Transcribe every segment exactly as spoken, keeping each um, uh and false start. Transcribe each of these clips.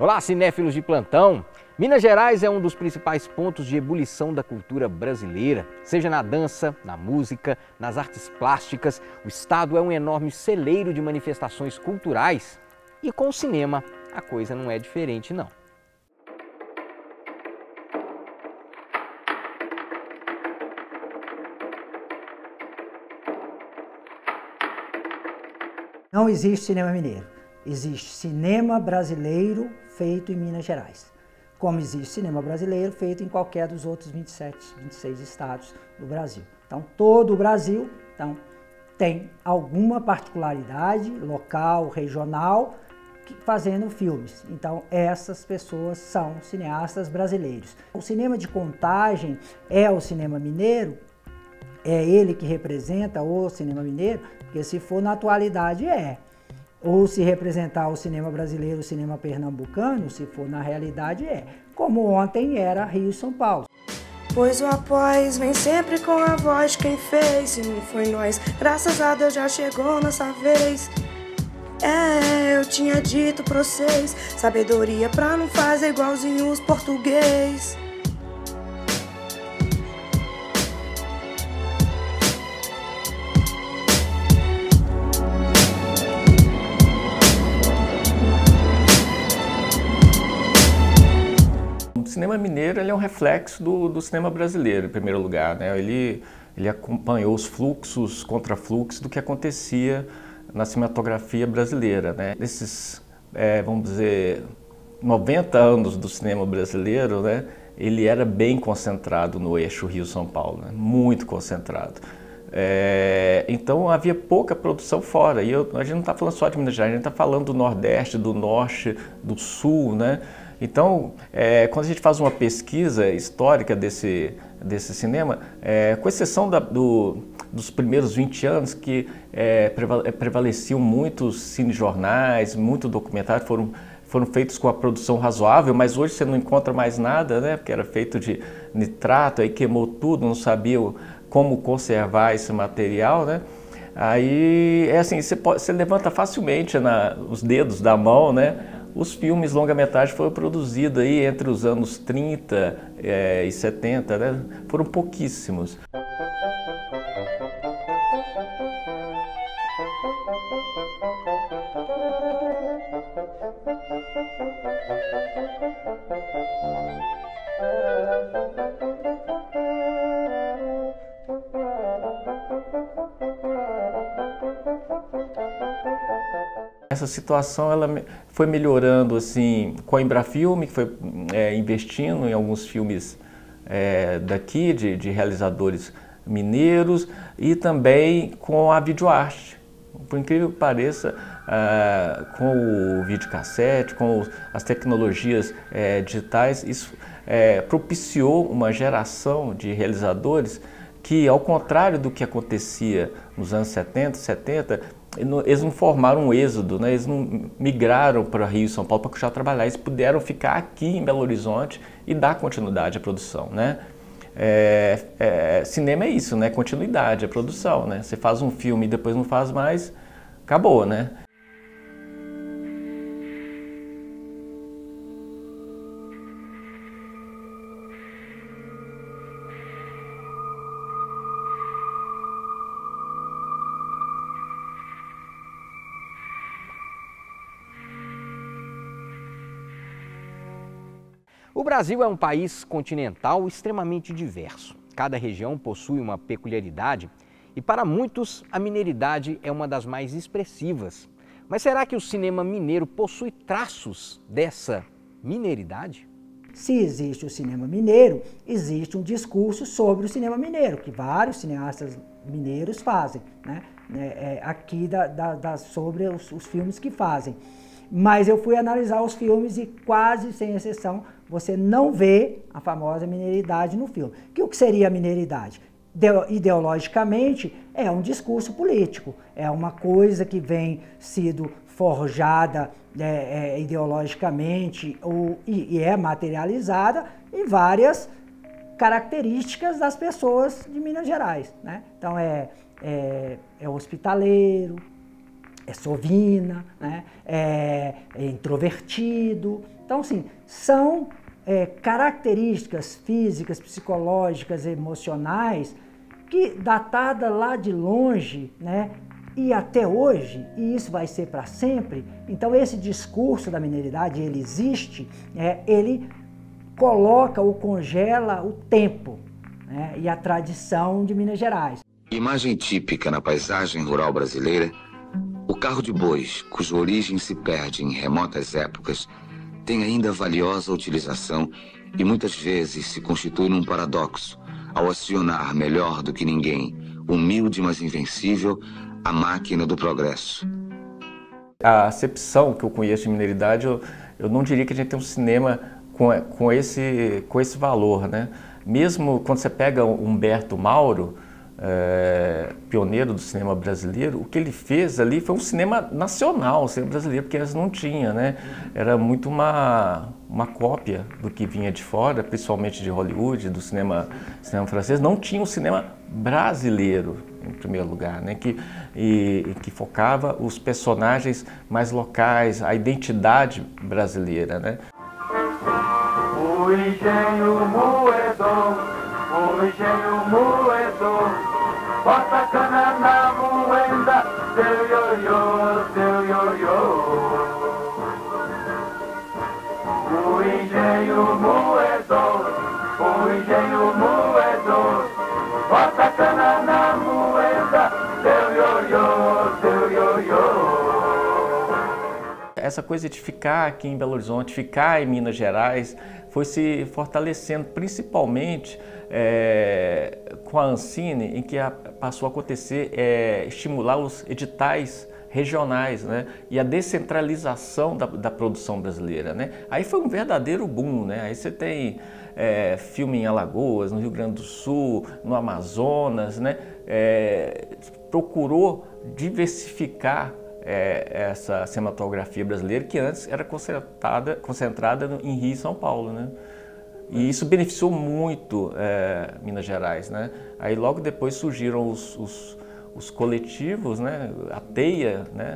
Olá, cinéfilos de plantão! Minas Gerais é um dos principais pontos de ebulição da cultura brasileira. Seja na dança, na música, nas artes plásticas, o estado é um enorme celeiro de manifestações culturais. E com o cinema, a coisa não é diferente, não. Não existe cinema mineiro. Existe cinema brasileiro feito em Minas Gerais, como existe cinema brasileiro feito em qualquer dos outros vinte e sete, vinte e seis estados do Brasil. Então, todo o Brasil então, tem alguma particularidade local, regional, que, fazendo filmes. Então, essas pessoas são cineastas brasileiros. O cinema de Contagem é o cinema mineiro? É ele que representa o cinema mineiro? Porque se for na atualidade, é. Ou se representar o cinema brasileiro, o cinema pernambucano, se for na realidade, é. Como ontem era Rio e São Paulo. Pois o após vem sempre com a voz, quem fez, se não foi nós, graças a Deus já chegou nossa vez. É, eu tinha dito pra vocês, sabedoria pra não fazer igualzinho os português. O cinema mineiro ele é um reflexo do, do cinema brasileiro, em primeiro lugar, né? Ele, ele acompanhou os fluxos, contrafluxos do que acontecia na cinematografia brasileira, né? Esses, é, vamos dizer, noventa anos do cinema brasileiro, né? Ele era bem concentrado no eixo Rio-São Paulo, né? Muito concentrado. É, então havia pouca produção fora, e eu, a gente não está falando só de Minas Gerais, a gente está falando do Nordeste, do Norte, do Sul, né? Então, é, quando a gente faz uma pesquisa histórica desse, desse cinema, é, com exceção da, do, dos primeiros vinte anos, que é, prevaleciam muitos cinejornais, muitos documentários, foram, foram feitos com a produção razoável, mas hoje você não encontra mais nada, né? Porque era feito de nitrato, aí queimou tudo, não sabia como conservar esse material, né? Aí, é assim, você, pode, você levanta facilmente na, os dedos da mão, né? Os filmes longa-metragem foram produzidos aí entre os anos trinta é, e setenta, né? Foram pouquíssimos. Essa situação ela foi melhorando assim, com a Embrafilme, que foi é, investindo em alguns filmes é, daqui, de, de realizadores mineiros, e também com a videoarte. Por incrível que pareça, ah, com o videocassete, com os, as tecnologias é, digitais, isso é, propiciou uma geração de realizadores que, ao contrário do que acontecia nos anos setenta, setenta, eles não formaram um êxodo, né? Eles não migraram para Rio e São Paulo para já trabalhar, eles puderam ficar aqui em Belo Horizonte e dar continuidade à produção, né? É, é, cinema é isso, né? Continuidade, à produção, né? Você faz um filme e depois não faz mais, acabou, né? O Brasil é um país continental extremamente diverso. Cada região possui uma peculiaridade e, para muitos, a mineridade é uma das mais expressivas. Mas será que o cinema mineiro possui traços dessa mineridade? Se existe o cinema mineiro, existe um discurso sobre o cinema mineiro, que vários cineastas mineiros fazem, né? É, aqui da, da, da, sobre os, os filmes que fazem. Mas eu fui analisar os filmes e quase sem exceção você não vê a famosa mineridade no filme. Que o que seria a mineridade? Ideologicamente é um discurso político, é uma coisa que vem sido forjada é, é, ideologicamente ou, e, e é materializada em várias características das pessoas de Minas Gerais, né? Então é, é, é hospitaleiro, é sovina, né? É introvertido, Então, assim, são é, características físicas, psicológicas, emocionais, que datada lá de longe, né, e até hoje, e isso vai ser para sempre. Então esse discurso da mineridade, ele existe, é, ele coloca ou congela o tempo, né, e a tradição de Minas Gerais. Imagem típica na paisagem rural brasileira, o carro de bois, cuja origem se perde em remotas épocas, tem ainda valiosa utilização e muitas vezes se constitui num paradoxo, ao acionar melhor do que ninguém, humilde mas invencível, a máquina do progresso. A acepção que eu conheço de mineridade, eu, eu não diria que a gente tem um cinema com, com, esse, com esse valor, né? Mesmo quando você pega o Humberto Mauro, é, pioneiro do cinema brasileiro, o que ele fez ali foi um cinema nacional, um cinema brasileiro, porque eles não tinham, né? Era muito uma, uma cópia do que vinha de fora, principalmente de Hollywood, do cinema, cinema francês. Não tinha um cinema brasileiro, em primeiro lugar, né? Que, e, e que focava os personagens mais locais, a identidade brasileira, né? O engenho moedor, o engenho moedor, bota cana na moenda, seu ioiô, seu ioiô. O engenho moedor, o engenho moedor, bota cana na moenda, seu ioiô, seu ioiô. Essa coisa de ficar aqui em Belo Horizonte, ficar em Minas Gerais, foi se fortalecendo, principalmente é, com a Ancine, em que a, passou a acontecer, é, estimular os editais regionais, né? E a descentralização da, da produção brasileira, né? Aí foi um verdadeiro boom, né? Aí você tem é, filme em Alagoas, no Rio Grande do Sul, no Amazonas, né? É, procurou diversificar É, essa cinematografia brasileira, que antes era concentrada, concentrada no, em Rio e São Paulo, né? E isso beneficiou muito é, Minas Gerais, né? Aí logo depois surgiram os, os, os coletivos, né? A TEIA, né?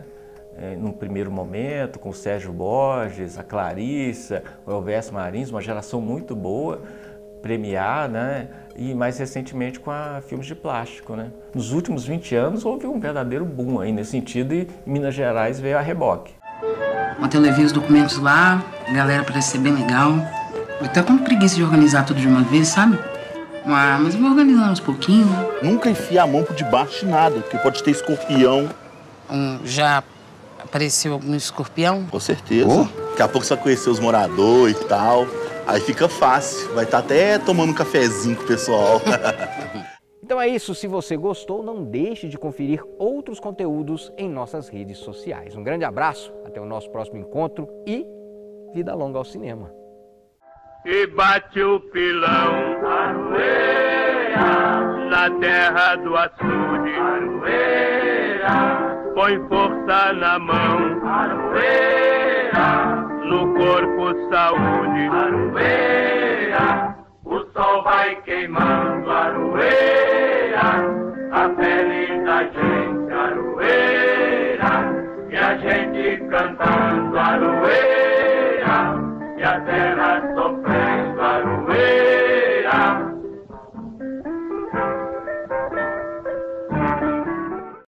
É, num primeiro momento, com o Sérgio Borges, a Clarissa, o Elves Marins, uma geração muito boa, premiar, né? E mais recentemente com a Filmes de Plástico, né? Nos últimos vinte anos houve um verdadeiro boom aí nesse sentido e Minas Gerais veio a reboque. Ontem eu levei os documentos lá, a galera parece ser bem legal. Eu até com preguiça de organizar tudo de uma vez, sabe? Mas, mas eu vou organizando aos pouquinhos. Nunca enfiar a mão por debaixo de nada, porque pode ter escorpião. Hum, já apareceu algum escorpião? Com certeza. Oh. Daqui a pouco você vai conhecer os moradores e tal. Aí fica fácil, vai estar até tomando um cafezinho com o pessoal. Então é isso, se você gostou, não deixe de conferir outros conteúdos em nossas redes sociais. Um grande abraço, até o nosso próximo encontro e vida longa ao cinema. E bate o pilão, aroeira, na terra do açude, aroeira, põe força na mão, aroeira. No corpo, saúde, aroeira, o sol vai queimando, aroeira, a pele da gente.